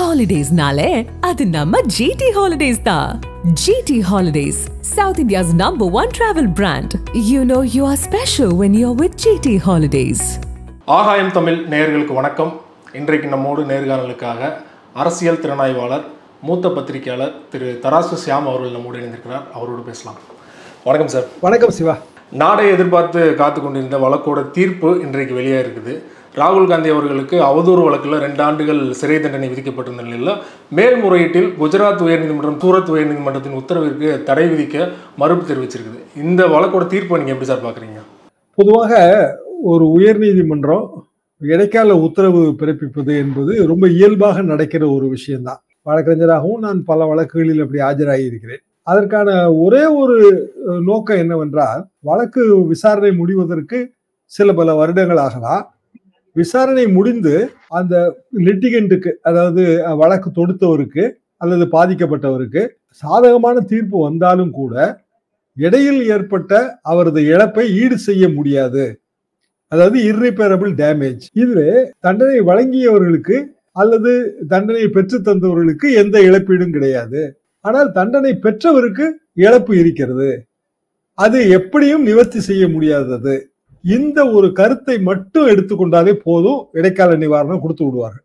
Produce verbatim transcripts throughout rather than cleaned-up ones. Holidays nale, adu namma G T Holidays da. G T Holidays, South India's number one travel brand. You know you are special when you are with G T Holidays. Aha, I am Tamil Nergalukku vanakkam. இன்றைக்கு நம்மோடு நேர்காணலுக்காக அரசியல் திறனாய்வாளர் மூத்த பத்திரிகையாளர் திரு தராசு Siam அவர்கள் நம்மோடு இணைந்திருக்கிறார். அவரோடு பேசலாம். வணக்கம் சார். வணக்கம் சிவா. நாடை எதிர்பார்த்து காத்து கொண்டிருந்த வழக்கோட தீர்ப்பு இன்றைக்கு வெளியாக இருக்குது. ராகுல் காந்தி அவர்களுக்கு அவதூறு வழக்கில் ரெண்டு ஆண்டுகள் சிறை தண்டனை விதிக்கப்பட்டிருந்த நிலையில் மேல்முறையீட்டில் குஜராத் உயர்நீதிமன்றம் சூரத் உயர்நீதிமன்றத்தின் உத்தரவிற்கு தடை விதிக்க மறுப்பு தெரிவிச்சிருக்குது. இந்த வழக்கோட தீர்ப்பை நீங்கள் எப்படி சார் பார்க்குறீங்க? பொதுவாக ஒரு உயர்நீதிமன்றம் இடைக்கால உத்தரவு பிறப்பிப்பது என்பது ரொம்ப இயல்பாக நடக்கிற ஒரு விஷயம்தான். வழக்கறிஞராகவும் நான் பல வழக்குகளில் அப்படி ஆஜராகியிருக்கிறேன். அதற்கான ஒரே ஒரு நோக்கம் என்னவென்றால், வழக்கு விசாரணை முடிவதற்கு சில பல வருடங்கள் ஆகலாம். விசாரணை முடிந்து அந்த லிட்டிகண்ட்டுக்கு, அதாவது வழக்கு தொடுத்தவருக்கு அல்லது பாதிக்கப்பட்டவருக்கு சாதகமான தீர்ப்பு வந்தாலும் கூட இடையில் ஏற்பட்ட அவரது இழப்பை ஈடு செய்ய முடியாது. அதாவது இர்ரிப்பேரபிள் டேமேஜ். இதுல தண்டனை வழங்கியவர்களுக்கு அல்லது தண்டனையை பெற்று தந்தவர்களுக்கு எந்த இழப்பீடும் கிடையாது. ஆனால் தண்டனை பெற்றவருக்கு இழப்பு இருக்கிறது. அது எப்படியும் நிவர்த்தி செய்ய முடியாதது. இந்த ஒரு கருத்தை மட்டும் எடுத்துக்கொண்டாலே போதும், இடைக்கால நிவாரணம் கொடுத்து விடுவார்கள்.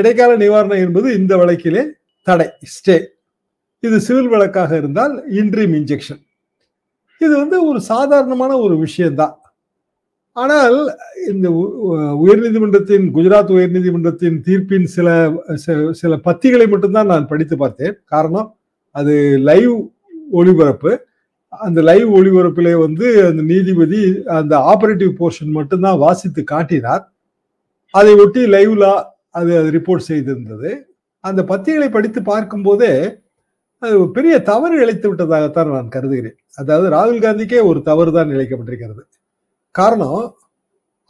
இடைக்கால நிவாரணம் என்பது இந்த வழக்கிலே தடை, ஸ்டே. இது சிவில் வழக்காக இருந்தால் இன்ட்ரீம் இன்ஜெக்ஷன். இது வந்து ஒரு சாதாரணமான ஒரு விஷயம்தான். ஆனால் இந்த உயர்நீதிமன்றத்தின் குஜராத் உயர்நீதிமன்றத்தின் தீர்ப்பின் சில சில பத்திகளை மட்டும்தான் நான் படித்து பார்த்தேன். காரணம், அது லைவ் ஒளிபரப்பு. அந்த லைவ் ஒளிபரப்பிலே வந்து அந்த நீதிபதி அந்த ஆபரேட்டிவ் போர்ஷன் மட்டும்தான் வாசித்து காட்டினார். அதை ஒட்டி லைவ்ல அது அது ரிப்போர்ட் செய்திருந்தது. அந்த பத்திகளை படித்து பார்க்கும்போதே அது பெரிய தவறு இழைத்து விட்டதாகத்தான் நான் கருதுகிறேன். அதாவது ராகுல் காந்திக்கே ஒரு தவறு தான் இழைக்கப்பட்டிருக்கிறது. காரணம்,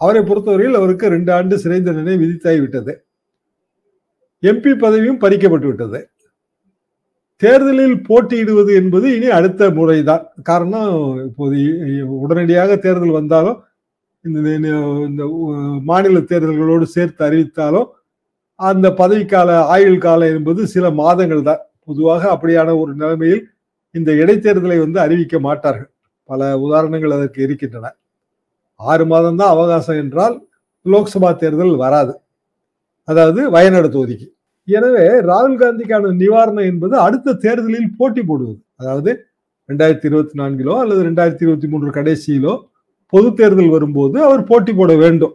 அவரை பொறுத்தவரையில் அவருக்கு ரெண்டு ஆண்டு சிறை தண்டனை விதித்தாகிவிட்டது. எம்பி பதவியும் பறிக்கப்பட்டு விட்டது. தேர்தலில் போட்டியிடுவது என்பது இனி அடுத்த முறைதான். காரணம், இப்போது உடனடியாக தேர்தல் வந்தாலும் இந்த மாநில தேர்தல்களோடு சேர்த்து அறிவித்தாலும் அந்த பதவிக்கால ஆயுள் காலம் என்பது சில மாதங்கள் தான். பொதுவாக அப்படியான ஒரு நிலைமையில் இந்த இடைத்தேர்தலை வந்து அறிவிக்க மாட்டார்கள். பல உதாரணங்கள் அதற்கு இருக்கின்றன. ஆறு மாதம் தான் அவகாசம் என்றால் லோக்சபா தேர்தல் வராது, அதாவது வயநாடு தொகுதிக்கு. எனவே ராகுல் காந்திக்கான நிவாரணம் என்பது அடுத்த தேர்தலில் போட்டி போடுவது. அதாவது ரெண்டாயிரத்தி இருபத்தி நான்கிலோ அல்லது ரெண்டாயிரத்தி இருபத்தி மூன்று கடைசியிலோ பொது தேர்தல் வரும்போது அவர் போட்டி போட வேண்டும்.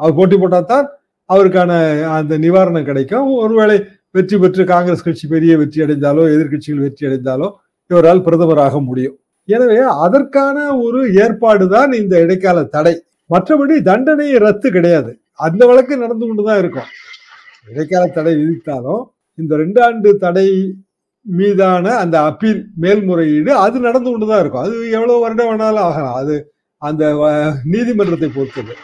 அவர் போட்டி போட்டால்தான் அவருக்கான அந்த நிவாரணம் கிடைக்கும். ஒருவேளை வெற்றி பெற்று காங்கிரஸ் கட்சி பெரிய வெற்றி அடைந்தாலோ எதிர்கட்சிகள் வெற்றி அடைந்தாலோ இவரால் பிரதமராக முடியும். எனவே அதற்கான ஒரு ஏற்பாடு தான் இந்த இடைக்கால தடை. மற்றபடி தண்டனை ரத்து கிடையாது. அந்த வழக்கு நடந்து கொண்டுதான் இருக்கும். இடைக்கால தடை விதித்தாலும் இந்த ரெண்டு ஆண்டு தடை மீதான அந்த அப்பீல், மேல்முறையீடு, அது நடந்து கொண்டுதான் இருக்கும். அது எவ்வளவு வருடம் வேணாலும் ஆகலாம். அது அந்த நீதிமன்றத்தை பொறுத்தது.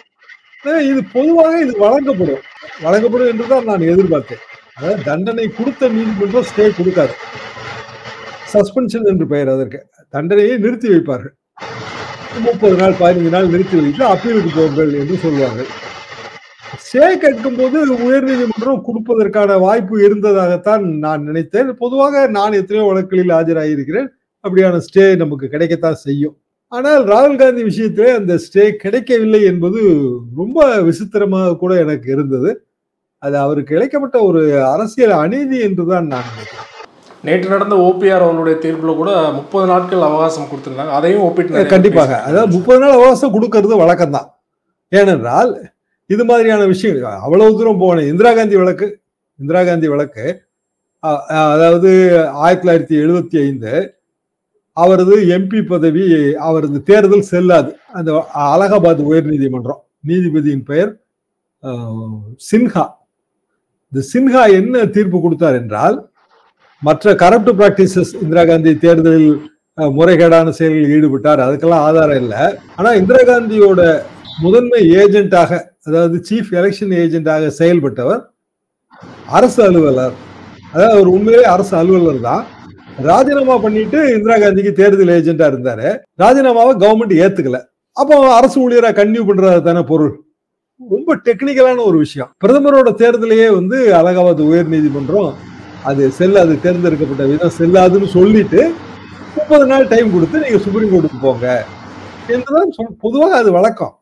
இது பொதுவாக இது வழங்கப்படும் வழங்கப்படும் என்றுதான் நான் எதிர்பார்த்தேன். அதாவது தண்டனை கொடுத்த நீதிமன்றம் ஸ்டே கொடுக்காது. சஸ்பென்ஷன் என்று பெயர் அதற்கு. தண்டனையை நிறுத்தி வைப்பார்கள். முப்பது நாள் பதினைந்து நாள் நிறுத்தி வைத்து அப்பீலுக்கு போங்கள் என்று சொல்வார்கள். ஸ்டே கேட்கும் போது உயர்நீதிமன்றம் கொடுப்பதற்கான வாய்ப்பு இருந்ததாகத்தான் நான் நினைத்தேன். பொதுவாக நான் எத்தனையோ வழக்குகளில் ஆஜராகியிருக்கிறேன். அப்படியான ஸ்டே நமக்கு கிடைக்கத்தான் செய்யும். ஆனால் ராகுல் காந்தி விஷயத்திலே அந்த ஸ்டே கிடைக்கவில்லை என்பது ரொம்ப விசித்திரமாக கூட எனக்கு இருந்தது. அது அவருக்கு இழைக்கப்பட்ட ஒரு அரசியல் அநீதி என்றுதான் நான் நினைக்கிறேன். நேற்று நடந்த ஓபிஆர் அவர்களுடைய தீர்ப்பில் கூட முப்பது நாட்கள் அவகாசம் கொடுத்துருந்தாங்க. அதையும் ஒப்பிட்டு கண்டிப்பாக, அதாவது முப்பது நாள் அவகாசம் கொடுக்கறது வழக்கம்தான். ஏனென்றால் இது மாதிரியான விஷயம் அவ்வளவு தூரம் போகணும். இந்திரா காந்தி வழக்கு இந்திரா காந்தி வழக்கு அதாவது ஆயிரத்தி தொள்ளாயிரத்தி எழுபத்தி ஐந்து அவரது எம்பி பதவி, அவரது தேர்தல் செல்லாது. அந்த அலகாபாத் உயர்நீதிமன்றம் நீதிபதியின் பெயர் சின்ஹா. இந்த சின்ஹா என்ன தீர்ப்பு கொடுத்தார் என்றால், மற்ற கரப்ட் பிராக்டிசஸ், இந்திரா காந்தி தேர்தலில் முறைகேடான செயலில் ஈடுபட்டார், அதுக்கெல்லாம் ஆதாரம் இல்லை. ஆனால் இந்திரா காந்தியோட முதன்மை ஏஜென்டாக, அதாவது சீஃப் எலெக்ஷன் ஏஜென்டாக செயல்பட்டவர் அரசு அலுவலர். அதாவது அவர் உண்மையிலே அரசு அலுவலர் தான். ராஜினாமா பண்ணிட்டு இந்திரா காந்திக்கு தேர்தல் ஏஜென்டா இருந்தாரு. ராஜினாமாவை கவர்மெண்ட் ஏத்துக்கல. அப்போ அரசு ஊழியராக கன்டினியூ பண்றதான பொருள். ரொம்ப டெக்னிக்கலான ஒரு விஷயம். பிரதமரோட தேர்தலையே வந்து அலகாபாத் உயர் நீதிமன்றம் அது செல்லாது, தேர்ந்தெடுக்கப்பட்ட விதம் செல்லாதுன்னு சொல்லிட்டு முப்பது நாள் டைம் கொடுத்து நீங்க சுப்ரீம் கோர்ட்டுக்கு போங்க என்றுதான் சொல் பொதுவாக அது வழக்கம்.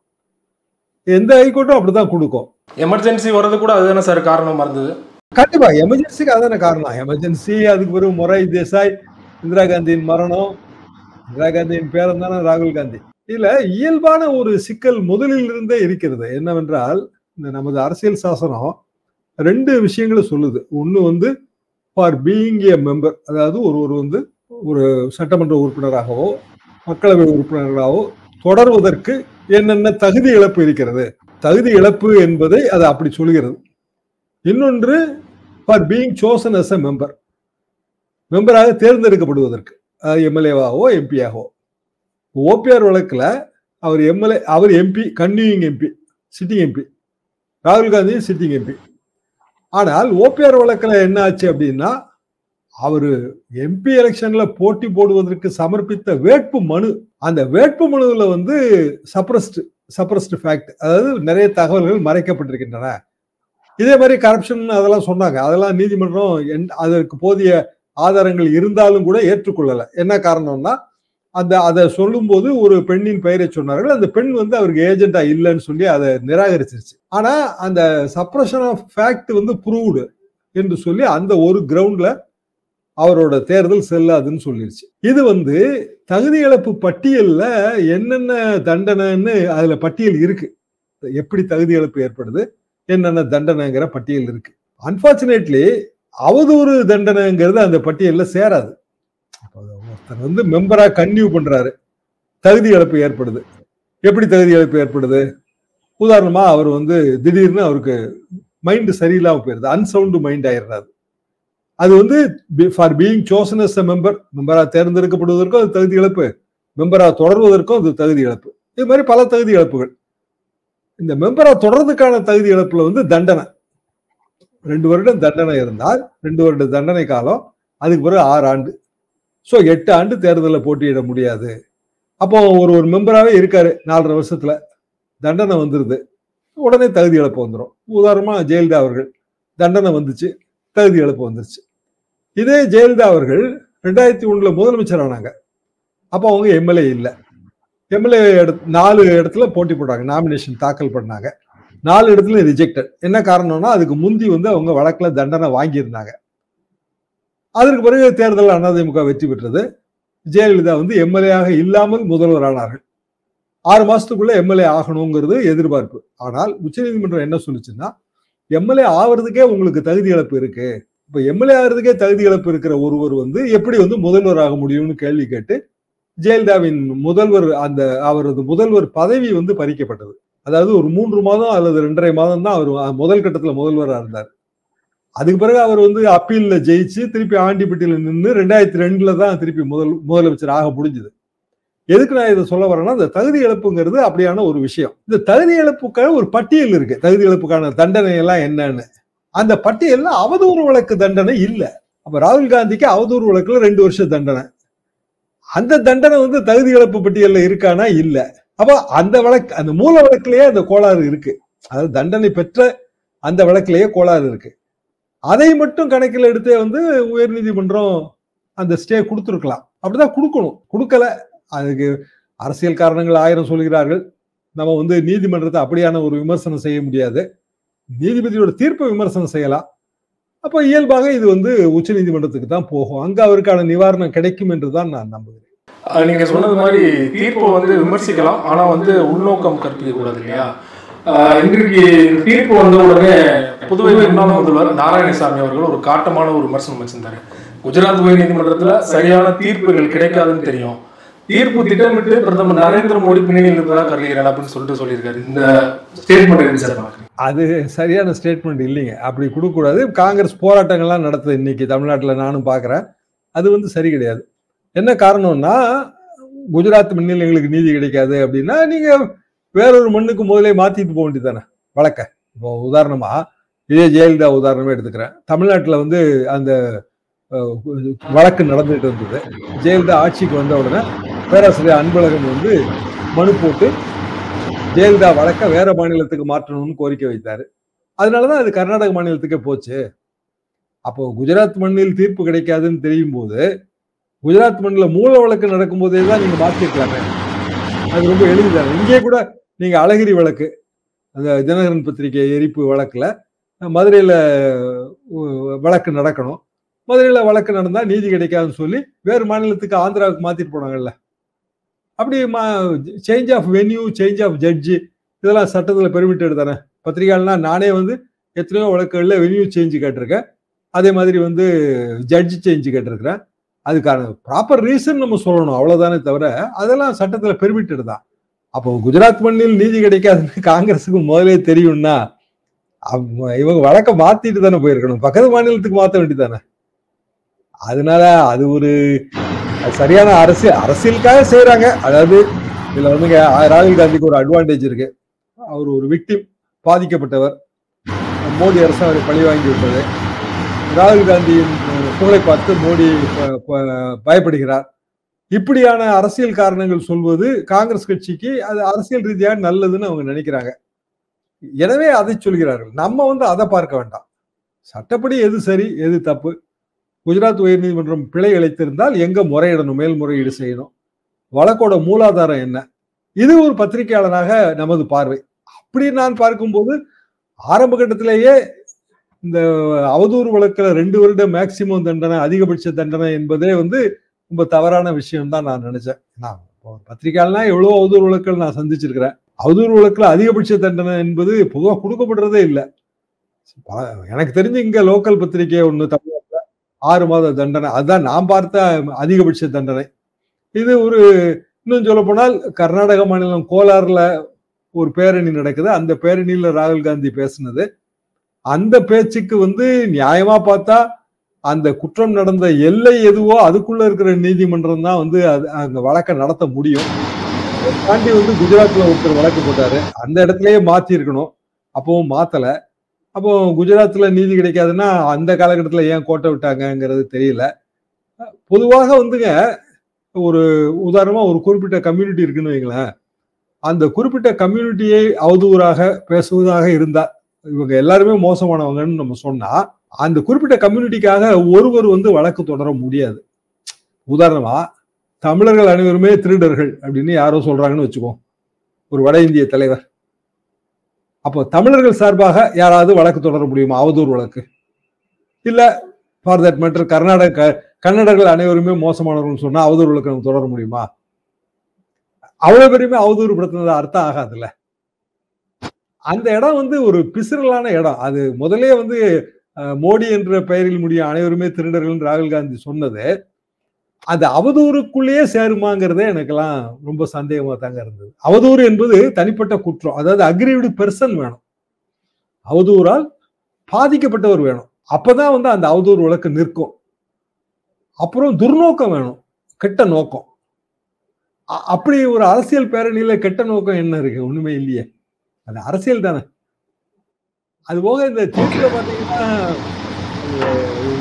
எந்த ஹைகோர்ட்டும் அப்படிதான் கொடுக்கும். எமர்ஜென்சி வர்றது கூட அதுதானே சார் காரணமா இருந்தது. கண்டிப்பா எமர்ஜென்சிக்கு அதுதானே காரணம். எமர்ஜென்சி, அதுக்கு பிறகு மொரார்ஜி தேசாய், இந்திரா காந்தியின் மரணம், இந்திரா காந்தியின் பேரன் தானே ராகுல் காந்தி. இதுல இயல்பான ஒரு சிக்கல் முதலில் இருந்தே இருக்கிறது. என்னவென்றால், இந்த நமது அரசியல் சாசனம் ரெண்டு விஷயங்களை சொல்லுது. ஒன்று வந்து ஃபார் பீயிங் ஏ மெம்பர், அதாவது ஒருவர் வந்து ஒரு சட்டமன்ற உறுப்பினராகவோ மக்களவை உறுப்பினராகவோ தொடர்வதற்கு என்னென்ன தகுதி இழப்பு இருக்கிறது, தகுதி இழப்பு என்பதை அது அப்படி சொல்கிறது. இன்னொன்று for being chosen as a member, மெம்பராக தேர்ந்தெடுக்கப்படுவதற்கு, எம்எல்ஏவாகவோ எம்பியாகவோ. ஓபிஆர் வழக்கில் அவர் எம்எல்ஏ, அவர் எம்பி, கன்வியூயிங் எம்பி, சிட்டிங் எம்பி, ராகுல் காந்தி சிட்டிங் எம்பி. ஆனால் ஓபிஆர் வழக்கில் என்ன ஆச்சு அப்படின்னா, அவர் எம்பி எலெக்ஷனில் போட்டி போடுவதற்கு சமர்ப்பித்த வேட்பு மனு, அந்த வேட்பு மனுவில் வந்து சப்ரஸ்டு சப்ரஸ்டு ஃபேக்ட், அதாவது நிறைய தகவல்கள் மறைக்கப்பட்டிருக்கின்றன. இதே மாதிரி கரப்ஷன் அதெல்லாம் சொன்னாங்க. அதெல்லாம் நீதிமன்றம் அதற்கு போதிய ஆதாரங்கள் இருந்தாலும் கூட ஏற்றுக்கொள்ளலை. என்ன காரணம்னா, அந்த அதை சொல்லும்போது ஒரு பெண்ணின் பெயரை சொன்னார்கள். அந்த பெண் வந்து அவருக்கு ஏஜெண்டா இல்லைன்னு சொல்லி அதை நிராகரிச்சிருச்சு. ஆனா அந்த சப்ரஷன் ஆஃப் ஃபேக்ட் வந்து ப்ரூவ்டு என்று சொல்லி அந்த ஒரு கிரவுண்ட்ல அவரோட தேர்தல் செல்லாதுன்னு சொல்லிருச்சு. இது வந்து தகுதி இழப்பு பட்டியல்ல என்னென்ன தண்டனைன்னு அதுல பட்டியல் இருக்கு, எப்படி தகுதி இழப்பு ஏற்படுது, என்னென்ன தண்டனைங்கிற பட்டியல் இருக்கு. அன்பார்ச்சுனேட்லி அவதூறு தண்டனைங்கிறது அந்த பட்டியல்ல சேராது. ஒருத்தர் வந்து மெம்பரா கன்டினியூ பண்றாரு, தகுதி இழப்பு ஏற்படுது. எப்படி தகுதி இழப்பு ஏற்படுது? உதாரணமா, அவர் வந்து திடீர்னு அவருக்கு மைண்ட் சரியில்லாம போயிருது, அன்சவுண்டு மைண்ட் ஆயிடுறாரு. அது வந்து for being chosen as a member, மெம்பரா தேர்ந்தெடுக்கப்படுவதற்கும் அது தகுதி இழப்பு, மெம்பரா தொடர்வதற்கும் அது தகுதி இழப்பு. இது மாதிரி பல தகுதி இழப்புகள். இந்த மெம்பரா தொடர்றதுக்கான தகுதி இழப்புல வந்து தண்டனை ரெண்டு வருடம் தண்டனை இருந்தால் ரெண்டு வருட தண்டனை காலம், அதுக்கு பிறகு ஆறு ஆண்டு ஸோ எட்டு ஆண்டு தேர்தலில் போட்டியிட முடியாது. அப்போ ஒரு ஒரு மெம்பராகவே இருக்காரு, நாலரை வருஷத்துல தண்டனை வந்துடுது, உடனே தகுதி இழப்பு வந்துடும். உதாரணமாக ஜெயலலிதா அவர்கள் தண்டனை வந்துச்சு, தகுதி இழப்பு வந்துருச்சு. இதே ஜெயலலிதா அவர்கள் ரெண்டாயிரத்தி ஒன்றுல முதலமைச்சர் ஆனாங்க. அப்போ அவங்க எம்எல்ஏ இல்லை, எம்எல்ஏ நாலு இடத்துல போட்டி போட்டாங்க, நாமினேஷன் தாக்கல் பண்ணாங்க, நாலு இடத்துல ரிஜெக்டட். என்ன காரணம்னா, அதுக்கு முந்தி வந்து அவங்க வழக்கில் தண்டனை வாங்கியிருந்தாங்க. அதற்கு பிறகு தேர்தலில் அதிமுக வெற்றி பெற்றது. ஜெயலலிதா வந்து எம்எல்ஏயாக இல்லாமல் முதல்வர் ஆனார்கள். ஆறு மாசத்துக்குள்ள எம்எல்ஏ ஆகணுங்கிறது எதிர்பார்ப்பு. ஆனால் உச்சநீதிமன்றம் என்ன சொல்லுச்சுன்னா, எம்எல்ஏ ஆகிறதுக்கே உங்களுக்கு தகுதி இழப்பு இருக்கு, இப்போ எம்எல்ஏ ஆகிறதுக்கே தகுதி இழப்பு இருக்கிற ஒருவர் வந்து எப்படி வந்து முதல்வர் ஆக முடியும்னு கேள்வி கேட்டு ஜெயலலிதாவின் முதல்வர் அந்த அவரது முதல்வர் பதவி வந்து பறிக்கப்பட்டது. அதாவது ஒரு மூன்று மாதம் அல்லது ரெண்டரை மாதம் தான் அவர் முதல் கட்டத்தில் முதல்வராக இருந்தார். அதுக்கு பிறகு அவர் வந்து அப்பீல்ல ஜெயிச்சு திருப்பி ஆண்டிப்பட்டியில நின்று ரெண்டாயிரத்தி ரெண்டுல தான் திருப்பி முதல் முதலமைச்சர் ஆக முடிஞ்சது. எதுக்கு நான் இதை சொல்ல வரேன்னா, இந்த தகுதி இழப்புங்கிறது அப்படியான ஒரு விஷயம். இந்த தகுதி இழப்புக்கான ஒரு பட்டியல் இருக்கு, தகுதி இழப்புக்கான தண்டனை எல்லாம் என்னன்னு. அந்த பட்டியல்ல அவதூறு வழக்கு தண்டனை இல்லை. அப்ப ராகுல் காந்திக்கு அவதூறு வழக்குல ரெண்டு வருஷம் தண்டனை, அந்த தண்டனை வந்து தகுதி இழப்பு பட்டியல்ல இருக்கானா? இல்ல. அப்ப அந்த வழக்கு, அந்த மூல வழக்கிலேயே அந்த கோளாறு இருக்கு. அதாவது தண்டனை பெற்ற அந்த வழக்கிலேயே கோளாறு இருக்கு. அதை மட்டும் கணக்கில் எடுத்தே வந்து உயர் நீதிமன்றம் அந்த ஸ்டே கொடுத்துருக்கலாம், அப்படிதான் கொடுக்கணும். கொடுக்கல, அதுக்கு அரசியல் காரணங்கள் ஆயிரம் சொல்கிறார்கள். நம்ம வந்து நீதிமன்றத்தை அப்படியான ஒரு விமர்சனம் செய்ய முடியாது, நீதிபதியோட தீர்ப்பை விமர்சனம் செய்யலாம். அப்போ இயல்பாக இது வந்து உச்ச நீதிமன்றத்துக்கு தான் போகும், அங்கே அவருக்கான நிவாரணம் கிடைக்கும் என்று தான் நான் நம்புகிறேன். நீங்க சொன்னது மாதிரி தீர்ப்பை வந்து விமர்சிக்கலாம், ஆனா வந்து உள்நோக்கம் கற்பிக்க கூடாது இல்லையா? இன்றைக்கு தீர்ப்பு வந்த உடனே புதுவை முன்னாள் முதல்வர் நாராயணசாமி அவர்கள் ஒரு காட்டமான ஒரு விமர்சனம் வச்சிருந்தாரு. குஜராத் உயர் நீதிமன்றத்துல சரியான தீர்ப்புகள் கிடைக்காதுன்னு தெரியும், தீர்ப்பு திட்டமிட்டு பிரதமர் நரேந்திர மோடி பின்னணியில் இருந்ததா கருதுகிறார் அப்படின்னு சொல்லிட்டு சொல்லியிருக்காரு. இந்த ஸ்டேட்மெண்ட் அது சரியான ஸ்டேட்மெண்ட் இல்லைங்க, அப்படி கொடுக்க கூடாது. காங்கிரஸ் போராட்டங்கள்லாம் நடத்துது இன்னைக்கு தமிழ்நாட்டில், நானும் பார்க்குறேன். அது வந்து சரி கிடையாது. என்ன காரணம்னா, குஜராத் மண்ணில் எங்களுக்கு நீதி கிடைக்காது அப்படின்னா நீங்கள் வேறொரு மண்ணுக்கு முதலே மாற்றிட்டு போக வேண்டியது தானே வழக்க. இப்போ உதாரணமா இதே ஜெயலலிதா உதாரணமே எடுத்துக்கிறேன். தமிழ்நாட்டில் வந்து அந்த வழக்கு நடந்துட்டு இருந்தது. ஜெயலலிதா ஆட்சிக்கு வந்த உடனே பேராசிரியர் அன்பழகன் வந்து மனு போட்டு ஜெயலலிதா வழக்க வேற மாநிலத்துக்கு மாற்றணும்னு கோரிக்கை வைத்தாரு. அதனாலதான் அது கர்நாடக மாநிலத்துக்கே போச்சு. அப்போ குஜராத் மண்ணில் தீர்ப்பு கிடைக்காதுன்னு தெரியும் போது குஜராத் மண்ணில் மூல வழக்கு நடக்கும் போதே தான் நீங்க மாற்றிக்கலாமே, அது ரொம்ப எளிதாரு. இங்கே கூட நீங்க அழகிரி வழக்கு, அந்த தினகரன் பத்திரிகை எரிப்பு வழக்குல மதுரையில வழக்கு நடக்கணும், மதுரையில வழக்கு நடந்தா நீதி கிடைக்காதுன்னு சொல்லி வேறு மாநிலத்துக்கு ஆந்திராவுக்கு மாத்திட்டு போனாங்கல்ல. அப்படி change of venue, change of judge, இதெல்லாம் சட்டத்துல பெர்மிட்டட் தானே. பத்திரிகைகள்னா நானே வந்து எத்தனையோ வழக்குகள்ல வென்யூ சேஞ்சு கேட்டிருக்கேன், அதே மாதிரி வந்து ஜட்ஜி சேஞ்சு கேட்டிருக்கிறேன். அதுக்கான ப்ராப்பர் ரீசன் நம்ம சொல்லணும், அவ்வளவுதானே தவிர அதெல்லாம் சட்டத்துல பெர்மிட்டட் தான். அப்போ குஜராத் மண்ணில் நீதி கிடைக்காதுன்னு காங்கிரஸுக்கு முதலே தெரியும்னா இவங்க வழக்க மாத்திட்டு தானே போயிருக்கணும், பக்கத்து மாநிலத்துக்கு மாற்ற வேண்டியதானே. அதனால அது ஒரு சரியான அரசியல் அரசியலுக்காக செய்யறாங்க. அதாவது இதுல வந்துங்க ராகுல் காந்திக்கு ஒரு அட்வான்டேஜ் இருக்கு. அவர் ஒரு விக்டிம், பாதிக்கப்பட்டவர். மோடி அரசு அவரை பழி வாங்கி விட்டது. ராகுல் காந்தியின் புகழை பார்த்து மோடி பயப்படுகிறார். இப்படியான அரசியல் காரணங்கள் சொல்வது காங்கிரஸ் கட்சிக்கு அது அரசியல் ரீதியாக நல்லதுன்னு அவங்க நினைக்கிறாங்க. எனவே அதை சொல்கிறார்கள். நம்ம வந்து அதை பார்க்க வேண்டாம், சட்டப்படி எது சரி எது தப்பு. குஜராத் உயர்நீதிமன்றம் பிழை இழைத்திருந்தால் எங்க முறையிடணும், மேல்முறையீடு செய்யணும், வழக்கோட மூலாதாரம் என்ன, இது ஒரு பத்திரிகையாளனாக நமது பார்வை. அப்படி நான் பார்க்கும்போது ஆரம்ப கட்டத்திலேயே இந்த அவதூறு வழக்கில் ரெண்டு வருட மேக்சிமம் தண்டனை, அதிகபட்ச தண்டனை என்பதே வந்து ரொம்ப தவறான விஷயம் தான் நான் நினைச்சேன். நான் பத்திரிகையாளனா எவ்வளவு அவதூறு வழக்கள் நான் சந்திச்சிருக்கிறேன். அவதூறு வழக்குல அதிகபட்ச தண்டனை என்பது பொதுவாக கொடுக்கப்படுறதே இல்லை. எனக்கு தெரிஞ்சு இங்க லோக்கல் பத்திரிகை ஒண்ணு தமிழ்நாட்டுல ஆறு மாத தண்டனை, அதுதான் நான் பார்த்த அதிகபட்ச தண்டனை. இது ஒரு இன்னும் சொல்ல போனால் கர்நாடக மாநிலம் கோலார்ல ஒரு பேரணி நடக்குது, அந்த பேரணியில ராகுல் காந்தி பேசினது, அந்த பேச்சுக்கு வந்து நியாயமா பார்த்தா அந்த குற்றம் நடந்த எல்லை எதுவோ அதுக்குள்ள இருக்கிற நீதிமன்றம் தான் வந்து அது அந்த வழக்கை நடத்த முடியும். தாண்டி வந்து குஜராத்ல ஒருத்தர் வழக்கு போட்டாரு, அந்த இடத்துலயே மாத்தி இருக்கணும், அப்பவும் மாத்தல. அப்போ குஜராத்ல நீதி கிடைக்காதுன்னா அந்த காலகட்டத்தில் ஏன் கோட்டை விட்டாங்கங்கிறது தெரியல. பொதுவாக வந்துங்க ஒரு உதாரணமா ஒரு குறிப்பிட்ட கம்யூனிட்டி இருக்குன்னு வைங்களேன், அந்த குறிப்பிட்ட கம்யூனிட்டியை அவதூறாக பேசுவதாக இருந்தா, இவங்க எல்லாருமே மோசமானவங்கன்னு நம்ம சொன்னா, அந்த குறிப்பிட்ட கம்யூனிட்டிக்காக ஒருவர் வந்து வழக்கு தொடர முடியாது. உதாரணமா தமிழர்கள் அனைவருமே திருடர்கள் அப்படின்னு யாரோ சொல்றாங்கன்னு வச்சுக்கோம், ஒரு வட இந்திய தலைவர். அப்போ தமிழர்கள் சார்பாக யாராவது வழக்கு தொடர முடியுமா அவதூறு வழக்கு? இல்ல ஃபார் தட் மேட்டர் கர்நாடக கன்னடர்கள் அனைவருமே மோசமானவர்கள் சொன்னா அவதூறு வழக்கு நம்ம தொடர முடியுமா? அவ்வளவு பெருமை அவதூறு படுத்தினது அர்த்தம் ஆகாதுல்ல. அந்த இடம் வந்து ஒரு பிசிறலான இடம். அது முதலே வந்து மோடி என்ற பெயரில் முடியும் அனைவருமே திருடர்கள் ராகுல் காந்தி சொன்னது அது அவதூறுக்குள்ளேயே சேருமாங்கிறதே எனக்கெல்லாம் ரொம்ப சந்தேகமா தாங்க இருந்தது. அவதூறு என்பது தனிப்பட்ட குற்றம், அதாவது அக்ரீவ்டு பெர்சன் வேணும், அவதூறால் பாதிக்கப்பட்டவர் வேணும், அப்பதான் வந்து அந்த அவதூறு வழக்கு நிற்கும். அப்புறம் துர்நோக்கம் வேணும், கெட்ட நோக்கம். அப்படி ஒரு அரசியல் பேரணியில கெட்ட நோக்கம் என்ன இருக்கு? ஒண்ணுமே இல்லையே, அது அரசியல் தானே. அது போக இந்த தீர்ப்புல பாத்தீங்கன்னா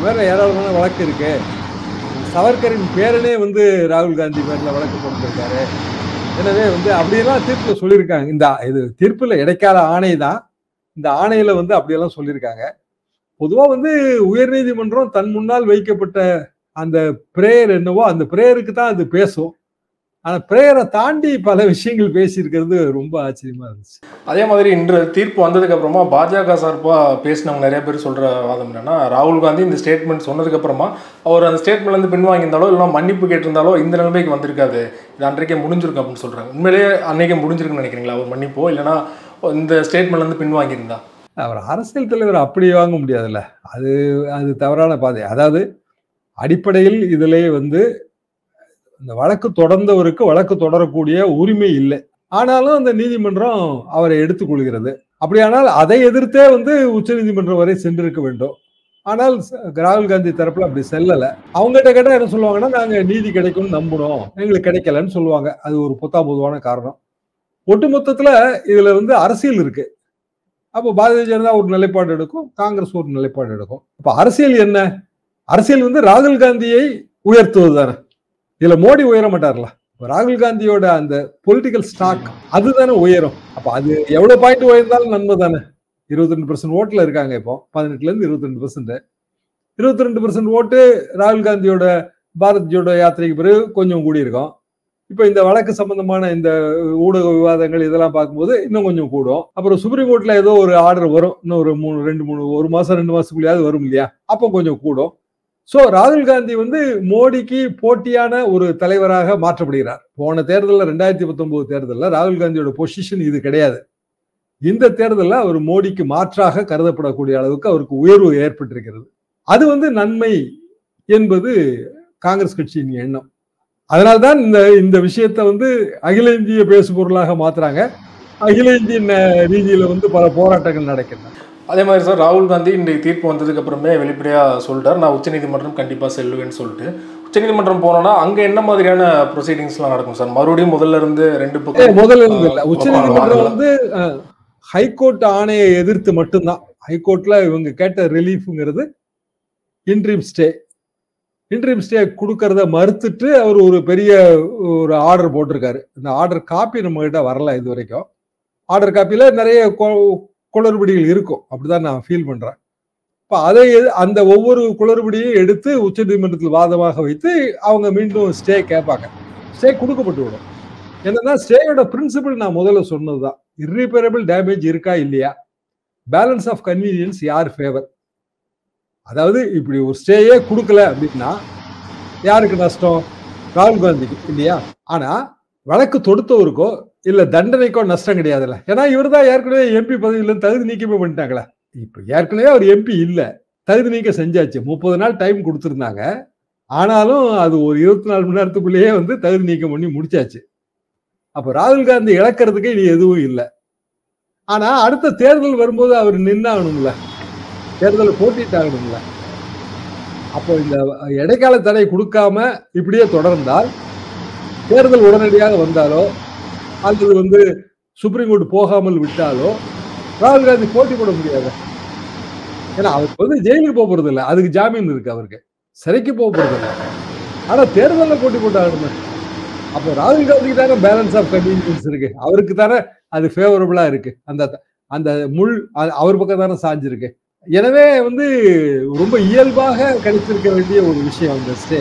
வேற ஏராளமான வழக்கு இருக்கு. சவர்கரின் பேரனே வந்து ராகுல் காந்தி பேரில் வழக்கு போட்டிருக்காரு. எனவே வந்து அப்படியெல்லாம் தீர்ப்புல சொல்லியிருக்காங்க. இந்த இது தீர்ப்புல இடைக்கால ஆணை தான், இந்த ஆணையில வந்து அப்படியெல்லாம் சொல்லியிருக்காங்க. பொதுவா வந்து உயர்நீதிமன்றம் தன் முன்னால் வைக்கப்பட்ட அந்த பிரேயர் என்னவோ அந்த பிரேயருக்கு தான் அது பேசும். ஆனா பிரேயரை தாண்டி பல விஷயங்கள் பேசியிருக்கிறது ரொம்ப ஆச்சரியமா இருந்துச்சு. அதே மாதிரி இன்று தீர்ப்பு வந்ததுக்கு அப்புறமா பாஜக சார்பா பேசினவங்க நிறைய பேர் சொல்ற வாதம் என்னன்னா, ராகுல் காந்தி இந்த ஸ்டேட்மெண்ட் சொன்னதுக்கு அப்புறமா அவர் அந்த ஸ்டேட்மெண்ட்ல இருந்து பின்வாங்கியிருந்தாலோ இல்லைன்னா மன்னிப்பு கேட்டிருந்தாலோ இந்த நிலைமைக்கு வந்திருக்காது, இது அன்றைக்கே முடிஞ்சிருக்கும் அப்படின்னு சொல்றாங்க. உண்மையிலேயே அன்றைக்கே முடிஞ்சிருக்குன்னு நினைக்கிறீங்களா அவர் மன்னிப்போ, இல்லைன்னா இந்த ஸ்டேட்மெண்ட்ல இருந்து பின்வாங்கியிருந்தா? அவர் அரசியல் தலைவர் அப்படி வாங்க முடியாதுல்ல, அது அது தவறான பாதை. அதாவது அடிப்படையில் இதிலே வந்து இந்த வழக்கு தொடர்ந்தவருக்கு வழக்கு தொடரக்கூடிய உரிமை இல்லை. ஆனாலும் அந்த நீதிமன்றம் அவரை எடுத்துக்கொள்கிறது. அப்படியானால் அதை எதிர்த்தே வந்து உச்ச நீதிமன்றம் வரை சென்றிருக்க வேண்டும். ஆனால் ராகுல் காந்தி தரப்புல அப்படி செல்லலை. அவங்ககிட்ட கேட்டால் என்ன சொல்லுவாங்கன்னா, நாங்கள் நீதி கிடைக்கும்னு நம்பணும், எங்களுக்கு கிடைக்கலன்னு சொல்லுவாங்க. அது ஒரு பொத்தா பொதுவான காரணம். ஒட்டு மொத்தத்தில் இதில் வந்து அரசியல் இருக்கு. அப்போ பாரதிய ஜனதா ஒரு நிலைப்பாடு எடுக்கும், காங்கிரஸ் ஒரு நிலைப்பாடு எடுக்கும். அப்போ அரசியல் என்ன? அரசியல் வந்து ராகுல் காந்தியை உயர்த்துவது தானே. இதுல மோடி உயர மாட்டார்ல. Rahul Gandhi and the political stock, other than a wear. Upon the Yoda point to end the number than Iruthan percent vote Lergangapo, Panatlan, Iruthan percent. Iruthan percent vote, Rahul Gandhi Yoda, Bharat Yoda Yatri Brew, Konyo Gudirga. If in the Valaka Samana in the Uda and Galizala Pakmode, no one you could. Upon a Supreme Court Lado or order, no moon, rent moon, or Massa and Masulia, or Mulia, upon Konyo Kudo. So, Rahul Gandhi வந்து மோடிக்கு போட்டியான ஒரு தலைவராக மாற்றப்படுகிறார். போன தேர்தல்ல இரண்டாயிரத்து பத்தொன்பது தேர்தல்ல ராகுல் காந்தியோட பொசிஷன் இது கிடையாது. இந்த தேர்தல்ல அவர் மோடிக்கு மாற்றாக கருதப்படக்கூடிய அளவுக்கு அவருக்கு உயர்வு ஏற்பட்டிருக்கிறது. அது வந்து நன்மை என்பது காங்கிரஸ் கட்சியின் எண்ணம். அதனால தான் இந்த இந்த விஷயத்தை வந்து அகில இந்திய பேசுபொருளாக மாத்துறாங்க. அகில இந்திய ரீதியில வந்து பல போராட்டங்கள் நடக்கின்றன. அதே மாதிரி சார் ராகுல் காந்தி இந்த தீர்ப்பு வந்ததுக்கு அப்புறமே வெளிப்படையா சொல்றார் நான் உச்சநீதிமன்றம் கண்டிப்பா செல்வேன்னு சொல்லிட்டு உச்சநீதிமன்றம் போனோம்னா அங்க என்ன மாதிரியான ப்ரொசீடிங்ஸ்லாம் நடக்கும் சார் மறுபடியும் முதல்ல இருந்து ரெண்டு பக்கம் முதல்ல இருந்து இல்ல உச்சநீதிமன்றம் வந்து ஹைகோர்ட் ஆணையை எதிர்த்து மட்டும்தான் ஹைகோர்ட்ல இவங்க கேட்ட ரிலீஃப்ங்கிறது இன்ட்ரீம் ஸ்டே இன்ட்ரீம் ஸ்டே கொடுக்கறத மறுத்துட்டு அவர் ஒரு பெரிய ஒரு ஆர்டர் போட்டிருக்காரு இந்த ஆர்டர் காப்பி நம்ம கிட்ட வரல இது வரைக்கும் ஆர்டர் காப்பியில நிறைய குளறுபடிகள் இருக்கும் அப்படிதான் நான் ஃபீல் பண்றேன் அப்ப அதை அந்த ஒவ்வொரு குளறுபடியையும் எடுத்து உச்சநீதிமன்றத்தில் வாதமாக வைத்து அவங்க மீண்டும் ஸ்டே கேட்பாங்க ஸ்டே கொடுக்கப்பட்டு விடும் என்னன்னா ஸ்டேயோட பிரின்சிபிள் நான் முதல்ல சொன்னதுதான் இர்ரிபேரபிள் டேமேஜ் இருக்கா இல்லையா பேலன்ஸ் ஆஃப் கன்வீனியன்ஸ் யார் ஃபேவர் அதாவது இப்படி ஒரு ஸ்டேயே கொடுக்கல அப்படின்னா யாருக்கு நஷ்டம் ராகுல் காந்திக்கு இல்லையா ஆனா வழக்கு தொடுத்தவருக்கோ இல்ல தண்டனைக்கோ நஷ்டம் கிடையாதுல்ல ஏன்னா இவர் தான் ஏற்கனவே எம்பி பதவியிலிருந்து தகுதி நீக்கமே பண்ணிட்டாங்களா இப்போ ஏற்கனவே அவர் எம்பி இல்லை தகுதி நீக்க செஞ்சாச்சு முப்பது நாள் டைம் கொடுத்துருந்தாங்க ஆனாலும் அது ஒரு இருபத்தி நாலு மணி நேரத்துக்குள்ளேயே வந்து தகுதி நீக்கம் பண்ணி முடிச்சாச்சு அப்போ ராகுல் காந்தி இழக்கிறதுக்கு இனி எதுவும் இல்லை ஆனா அடுத்த தேர்தல் வரும்போது அவர் நின்னாகணும்ல தேர்தலை போட்டிட்டாகணும்ல அப்போ இந்த இடைக்கால தடை கொடுக்காம இப்படியே தொடர்ந்தால் தேர்தல் உடனடியாக வந்தாலோ அல்லது வந்து சுப்ரீம் கோர்ட் போகாமல் விட்டாலோ ராகுல் காந்தி போட்டி போட முடியாது ஏன்னா அவருக்கு வந்து ஜெயிலுக்கு போக போறது இல்லை அதுக்கு ஜாமீன் இருக்கு அவருக்கு சிறைக்கு போக போறது இல்லை ஆனா தேர்தலில் போட்டி போட்டாங்க அப்போ ராகுல் காந்திக்கு தானே பேலன்ஸ் ஆஃப் கன்வீனியன்ஸ் இருக்கு அவருக்கு தானே அது ஃபேவரபிளா இருக்கு அந்த அந்த முள் அவர் பக்கம் தானே சாஞ்சிருக்கு எனவே வந்து ரொம்ப இயல்பாக கிடைத்திருக்க வேண்டிய ஒரு விஷயம் அந்த ஸ்டே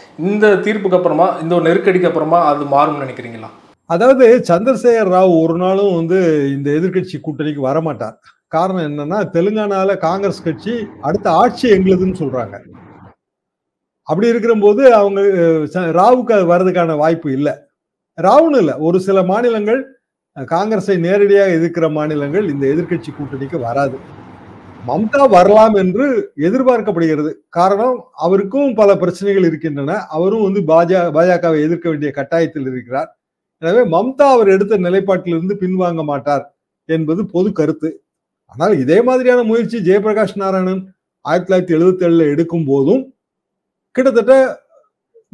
இந்த தீர்ப்புக்கு அப்புறமா இந்த ஒரு நெருக்கடிக்கு அப்புறமா அது மாறும்னு நினைக்கிறீங்களா அதாவது சந்திரசேகர் ராவ் ஒரு நாளும் வந்து இந்த எதிர்கட்சி கூட்டணிக்கு வரமாட்டார் காரணம் என்னன்னா தெலுங்கானால காங்கிரஸ் கட்சி அடுத்த ஆட்சி எங்களுதுன்னு சொல்றாங்க அப்படி இருக்கிற போது அவங்க ராவுக்கு அது வர்றதுக்கான வாய்ப்பு இல்லை ராவுன்னு இல்லை ஒரு சில மாநிலங்கள் காங்கிரஸை நேரடியாக எதிர்க்கிற மாநிலங்கள் இந்த எதிர்கட்சி கூட்டணிக்கு வராது மம்தா வரலாம் என்று எதிர்பார்க்கப்படுகிறது காரணம் அவருக்கும் பல பிரச்சனைகள் இருக்கின்றன அவரும் வந்து பாஜக பாஜகவை எதிர்க்க வேண்டிய கட்டாயத்தில் இருக்கிறார் எனவே மம்தா அவர் எடுத்த நிலைப்பாட்டிலிருந்து பின்வாங்க மாட்டார் என்பது பொது கருத்து ஆனால் இதே மாதிரியான முயற்சி ஜெயபிரகாஷ் நாராயணன் ஆயிரத்தி தொள்ளாயிரத்தி எழுபத்தி ஏழுல எடுக்கும் போதும் கிட்டத்தட்ட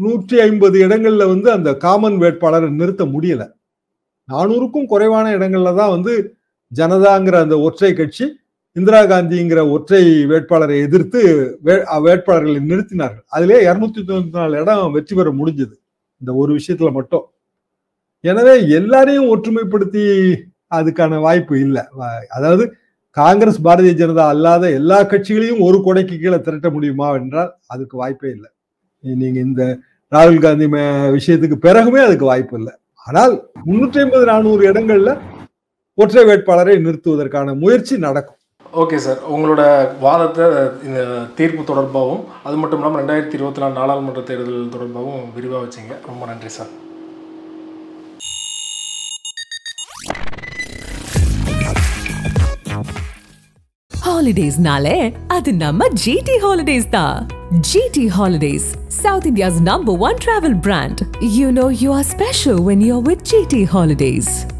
நூற்றி ஐம்பது இடங்கள்ல வந்து அந்த காமன் வேட்பாளரை நிறுத்த முடியல நானூறுக்கும் குறைவான இடங்கள்ல தான் வந்து ஜனதாங்கிற அந்த ஒற்றை கட்சி இந்திரா காந்திங்கிற ஒற்றை வேட்பாளரை எதிர்த்து வே வேட்பாளர்களை நிறுத்தினார்கள் அதிலே இருநூத்தி தொண்ணூத்தி நாலு இடம் வெற்றி பெற முடிஞ்சது இந்த ஒரு விஷயத்துல மட்டும் எனவே எல்லாரையும் ஒற்றுமைப்படுத்தி அதுக்கான வாய்ப்பு இல்லை அதாவது காங்கிரஸ் பாரதிய ஜனதா அல்லாத எல்லா கட்சிகளையும் ஒரு கொடைக்கு கீழே திரட்ட முடியுமா என்றால் அதுக்கு வாய்ப்பே இல்லை நீங்க இந்த ராகுல் காந்தி விஷயத்துக்கு பிறகுமே அதுக்கு வாய்ப்பு இல்லை ஆனால் முன்னூற்றி ஐம்பது நானூறு இடங்கள்ல ஒற்றை வேட்பாளரை நிறுத்துவதற்கான முயற்சி நடக்கும் ஓகே சார் உங்களோட வாதத்தை இந்த தீர்ப்பு தொடர்பாகவும் அது மட்டும் இல்லாமல் ரெண்டாயிரத்தி இருபத்தி நாலு நாடாளுமன்ற தேர்தல் தொடர்பாகவும் விரிவாக வச்சிங்க ரொம்ப நன்றி sir Holidays naale, adu namma G T Holidays da. G T Holidays, South India's number one travel brand. You know you are special when you're with G T Holidays.